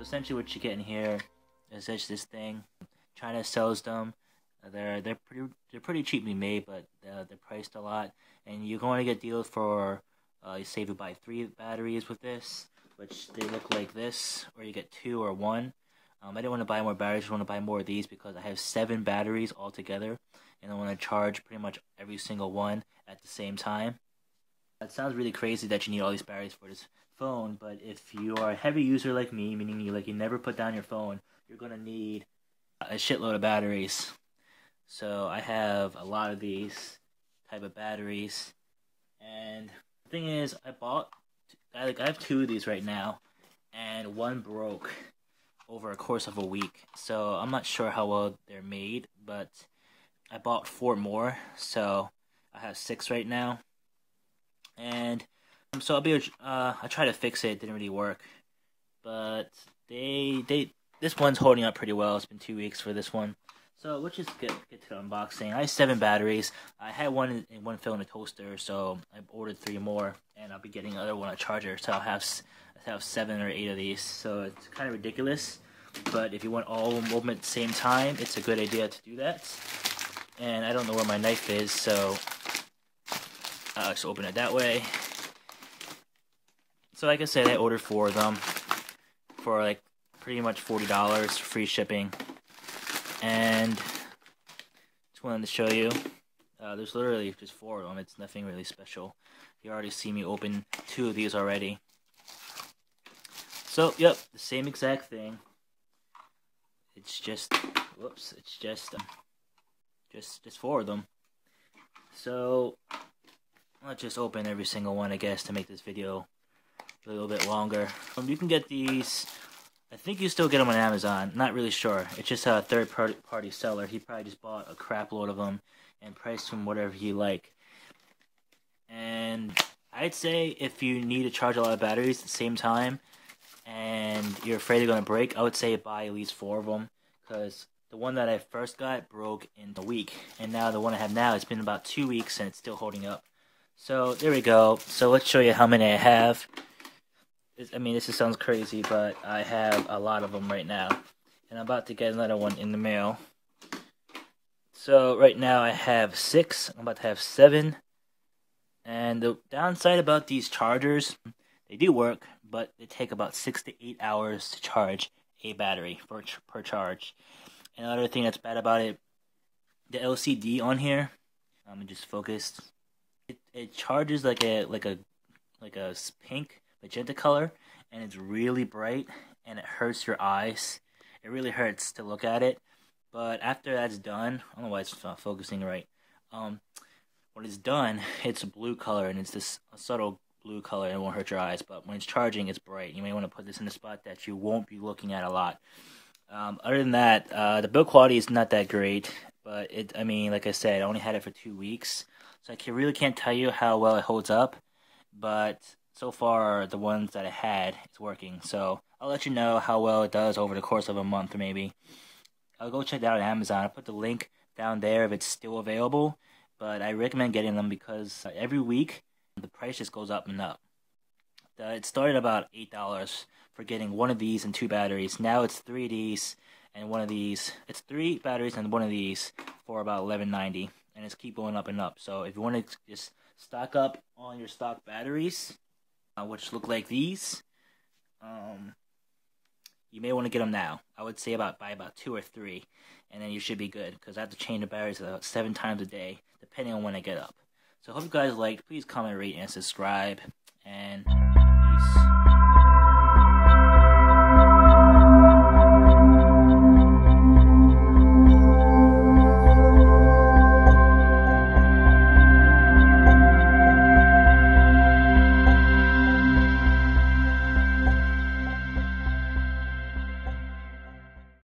So essentially what you get in here is just this thing. China sells them. They're pretty cheaply made, but they're priced a lot, and you're going to get deals for you save you buy 3 batteries with this, which they look like this, or you get 2 or 1. I didn't want to buy more batteries. I just want to buy more of these because I have 7 batteries altogether, and I want to charge pretty much every single one at the same time. It sounds really crazy that you need all these batteries for this phone, but if you are a heavy user like me, meaning you never put down your phone, you're gonna need a shitload of batteries. So I have a lot of these type of batteries, and the thing is, I have 2 of these right now, and 1 broke over a course of a week. So I'm not sure how well they're made, but I bought 4 more, so I have 6 right now. And so I tried to fix it. It didn't really work, but this one's holding up pretty well. It's been 2 weeks for this one. So let's just get to the unboxing. I have 7 batteries. I had one fell in a toaster, so I ordered 3 more, and I'll be getting another one, a charger. So I'll have 7 or 8 of these. So it's kind of ridiculous, but if you want all of them at the same time, it's a good idea to do that. And I don't know where my knife is, so I'll just open it that way. So like I said, I ordered 4 of them for like pretty much $40, free shipping. And just wanted to show you, there's literally just 4 of them. It's nothing really special. You already see me open 2 of these already. So yep, the same exact thing. It's just, whoops, it's just 4 of them. So let's just open every single one, I guess, to make this video a little bit longer. You can get these. I think you still get them on Amazon. Not really sure. It's just a third-party seller. He probably just bought a crap load of them and priced them whatever you like. And I'd say if you need to charge a lot of batteries at the same time and you're afraid they're going to break, I would say buy at least 4 of them, because the one that I first got broke in a week, and now the one I have now, it's been about 2 weeks and it's still holding up. So there we go. So let's show you how many I have. I mean, this just sounds crazy, but I have a lot of them right now, and I'm about to get another one in the mail. So right now I have 6. I'm about to have 7. And the downside about these chargers, they do work, but they take about 6 to 8 hours to charge a battery per charge. And another thing that's bad about it, the LCD on here. I'm just focused. It charges like a pink magenta color, and it's really bright, and it hurts your eyes. It really hurts to look at it. But after that's done, I don't know why it's not focusing right. When it's done, it's a blue color, and it's this subtle blue color, and it won't hurt your eyes. But when it's charging, it's bright. You may want to put this in a spot that you won't be looking at a lot. Other than that, the build quality is not that great. But I mean, like I said, I only had it for 2 weeks, so I really can't tell you how well it holds up. But so far, the ones that I had, it's working. So I'll let you know how well it does over the course of a month, maybe. I'll go check that out on Amazon. I'll put the link down there if it's still available. But I recommend getting them because every week, the price just goes up and up. It started about $8 for getting one of these and 2 batteries. Now it's 3 of these and 1 of these. It's 3 batteries and 1 of these for about $11.90. And it's keep going up and up. So if you want to just stock up on your stock batteries, which look like these, you may want to get them now. I would say buy about 2 or 3, and then you should be good, because I have to change the batteries about 7 times a day, depending on when I get up. So I hope you guys liked. Please comment, rate, and subscribe, and